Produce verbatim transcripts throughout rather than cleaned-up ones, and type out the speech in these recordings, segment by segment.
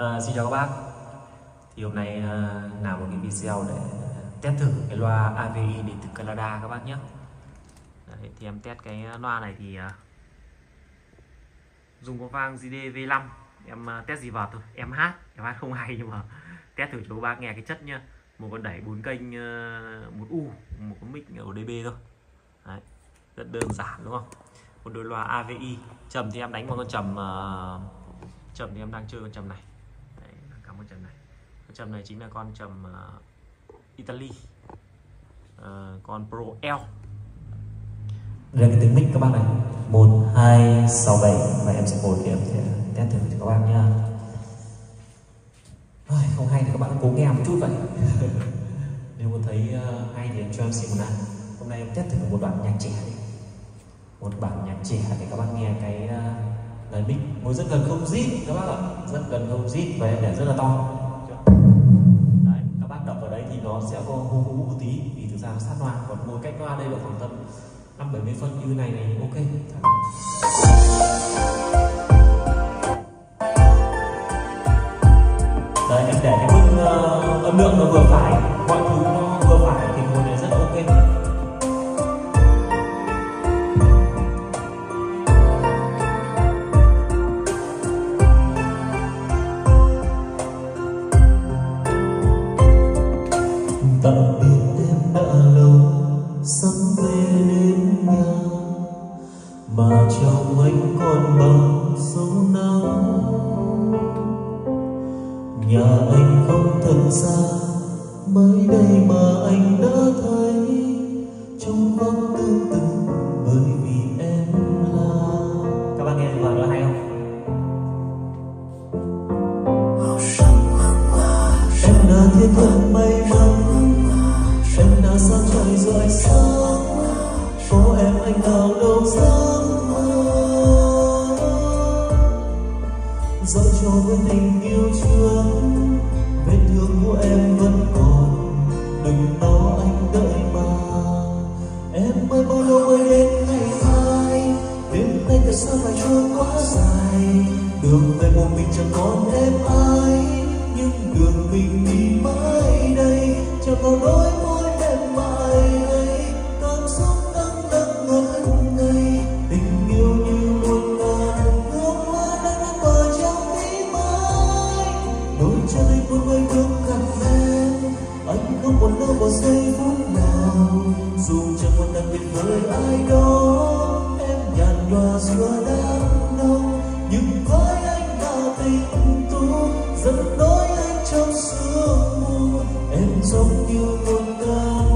À, xin chào các bác. Thì hôm nay à, làm một cái video để test thử cái loa a vê i đến từ Canada các bác nhé. Đấy, thì em test cái loa này thì à, dùng có vang G D V năm. Em à, test gì vào thôi, em hát, em hát không hay nhưng mà test thử cho các bác nghe cái chất nhá. Một con đẩy bốn kênh, một u, một cái mic ở đê bê thôi. Đấy, rất đơn giản đúng không? Một đôi loa a vê i. Trầm thì em đánh vào con trầm uh, trầm thì em đang chơi con trầm này. Đấy, cắm con trầm này. Con trầm này chính là con trầm uh, Italy. Uh, con Pro L. Đây là cái tiếng mic các bác này. một hai sáu bảy và em sẽ ngồi thì em sẽ test thử cho các bác nhá. Không hay thì các bạn cố nghe một chút vậy. Nếu muốn thấy uh, hay thì em cho em xin một lần. Hôm nay em test thử một đoạn nhạc trẻ đi. Một bản nhạc trẻ để các bạn nghe cái uh, lời mic ngồi rất gần không rít các bác ạ, rất gần không rít và em để rất là to. Đấy, các bác đọc vào đấy thì nó sẽ có hú hú một tí vì thực ra nó sát loa, còn ngồi cách loa đây là khoảng tầm năm bảy mươi phân như này này ok. Đấy, em để cái mức uh, âm lượng nó vừa phải, mọi thứ nó vừa phải thì ngồi này rất ok. Tạm biệt em đã lâu, sắp về đến nhà, mà trong anh còn bao dấu nắng. Nhà anh không thật xa, mới đây mà anh đã thấy trong vòng tương tư bởi vì em là. Các bạn nghe vào đó hay không? Em đã thiết thân bay rộng. Em đã sang trời rồi sáng, có em anh nào đâu dám mơ. Dẫu cho với tình yêu chưa, vết thương của em vẫn còn. Đừng đó anh đợi mà, em mới bao lâu mới đến ngày mai. Đêm nay tại sao lại trôi quá dài, đường về một mình chẳng còn em ai. Nhưng đường mình đi mãi đây, chẳng có đôi môi giây phút nào, dù chẳng còn đặc biệt với ai đó. Em nhạt nhòa giữa đám đông, nhưng với anh là tình tú dẫn lối anh trong sương mù. Em giống như một ca khúc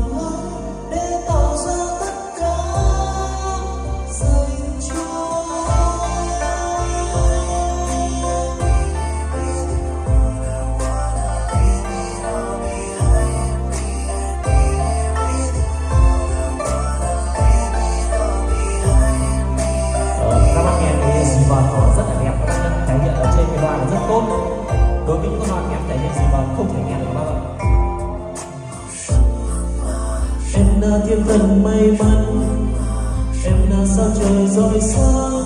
để tạo ra tất cả dành cho thiên thần may mắn. Em đã sao trời rọi sáng,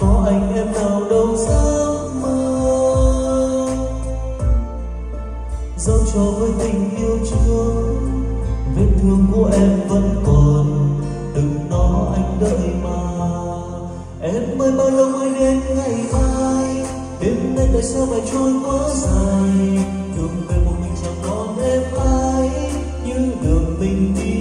có anh em nào đâu dám mơ. Dẫu cho với tình yêu chưa, vết thương của em vẫn còn. Đừng nói anh đợi mà, em mới bao lâu mới đến ngày mai. Đêm nay tại sao lại trôi quá dài, thường về một mình chẳng còn em ai. Như đường mình đi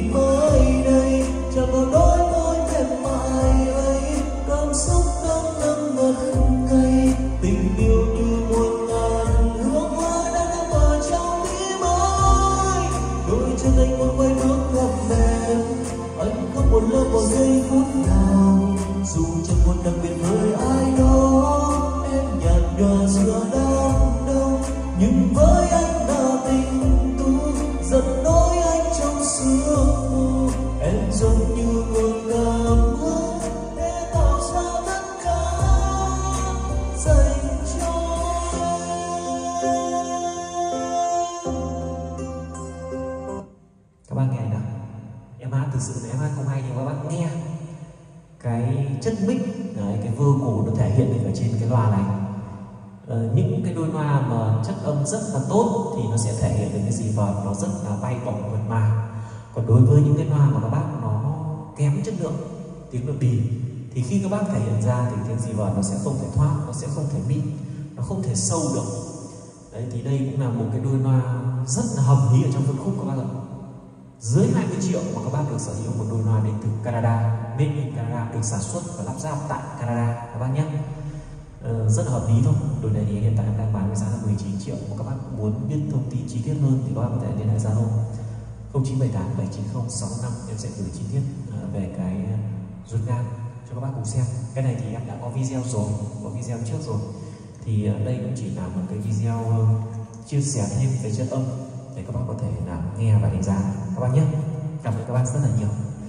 lớp vào giây phút nào, dù chẳng còn đặc biệt với ai đó. Em nhạt nhòa giữa đám đông, nhưng với anh là tình tú dẫn lối anh trong sương mù. Em giống như nguồn cảm hứng để tạo ra tất cả dành cho em. Các bạn nghe nào, em hát thực sự là em hát không hay nhưng các bạn nghe cái chất mic, đấy, cái vocal nó thể hiện được ở trên cái loa này uh, những cái đôi loa mà chất âm rất là tốt thì nó sẽ thể hiện được cái gì và nó rất là bay bổng mượt mà. Còn đối với những cái loa mà các bác nó kém chất lượng, tiếng nó bì, thì khi các bác thể hiện ra thì tiếng gì vào nó sẽ không thể thoát, nó sẽ không thể mịn, nó không thể sâu được. Đấy, thì đây cũng là một cái đôi loa rất là hầm hí ở trong phân khúc các bác ạ. Dưới hai mươi triệu mà các bác được sở hữu một đôi loa đến từ Canada, made in Canada, được sản xuất và lắp ráp tại Canada các bác nhé. Ờ, rất là hợp lý thôi. Đôi này thì hiện tại em đang bán với giá là mười chín triệu. Mà các bác muốn biết thông tin chi tiết hơn thì các bác có thể liên hệ Zalo không chín bảy tám bảy chín không sáu năm. Em sẽ gửi chi tiết về cái rút ngang cho các bác cùng xem. Cái này thì em đã có video rồi, có video trước rồi. Thì đây cũng chỉ là một cái video chia sẻ thêm về chất âm để các bác có thể là nghe và đánh giá các bác nhé. Cảm ơn các bác rất là nhiều.